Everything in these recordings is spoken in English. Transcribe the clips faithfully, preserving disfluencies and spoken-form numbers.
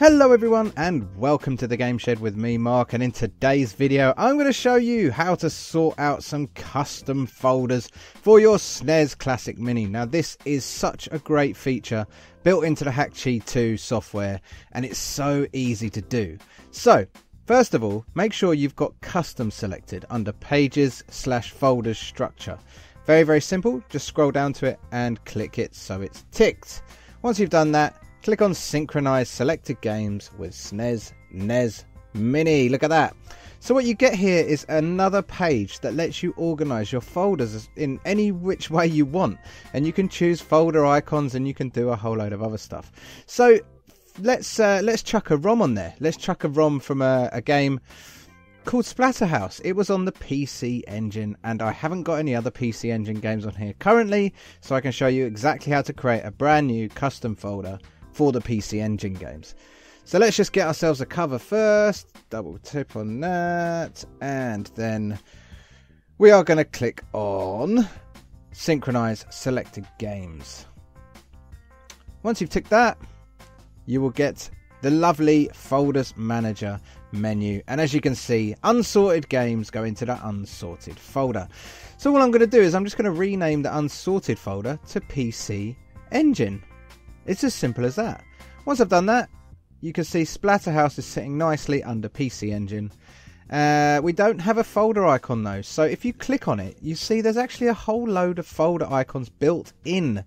Hello everyone and welcome to the Game Shed with me, Mark, and in today's video I'm going to show you how to sort out some custom folders for your S N E S Classic Mini. Now this is such a great feature built into the Hakchi two software and it's so easy to do. So first of all, make sure you've got custom selected under pages slash folders structure. Very very simple, just scroll down to it and click it so it's ticked. Once you've done that, click on Synchronize Selected Games with S N E S, N E S Mini. Look at that. So what you get here is another page that lets you organize your folders in any which way you want. And you can choose folder icons and you can do a whole load of other stuff. So let's uh, let's chuck a ROM on there. Let's chuck a ROM from a, a game called Splatterhouse. It was on the P C Engine and I haven't got any other P C Engine games on here currently. So I can show you exactly how to create a brand new custom folder for the P C Engine games. So let's just get ourselves a cover first, double tip on that, and then we are going to click on Synchronize Selected Games. Once you've ticked that, you will get the lovely Folders Manager menu, and as you can see, unsorted games go into the unsorted folder. So what I'm going to do is I'm just going to rename the unsorted folder to P C Engine. It's as simple as that. Once I've done that, you can see Splatterhouse is sitting nicely under P C Engine. Uh, we don't have a folder icon though, so if you click on it, you see there's actually a whole load of folder icons built in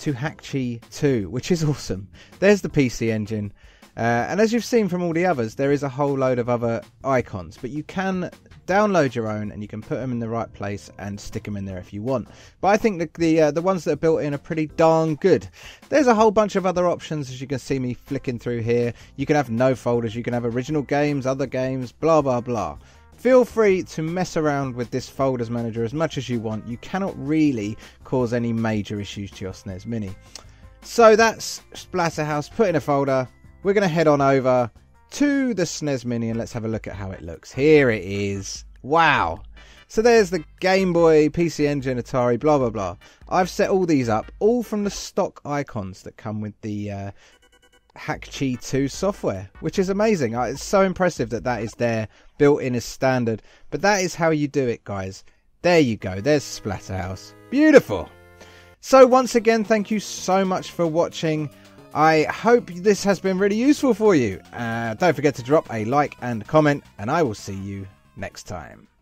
to Hakchi two, which is awesome. There's the P C Engine, uh, and as you've seen from all the others, there is a whole load of other icons, but you can download your own and you can put them in the right place and stick them in there if you want. But I think the the, uh, the ones that are built in are pretty darn good. There's a whole bunch of other options, as you can see me flicking through here. You can have no folders, you can have original games, other games, blah blah blah. Feel free to mess around with this folders manager as much as you want. You cannot really cause any major issues to your S N E S Mini. So that's Splatterhouse put in a folder. We're going to head on over to the S N E S Mini and let's have a look at how it looks. Here it is. Wow. So there's the Game Boy, P C Engine, Atari, blah blah blah. I've set all these up all from the stock icons that come with the uh, Hakchi two software, which is amazing. It's so impressive that that is there built in as standard, but that is how you do it, guys. There you go, there's Splatterhouse. Beautiful. So once again, thank you so much for watching. I hope this has been really useful for you. Uh, don't forget to drop a like and comment, and I will see you next time.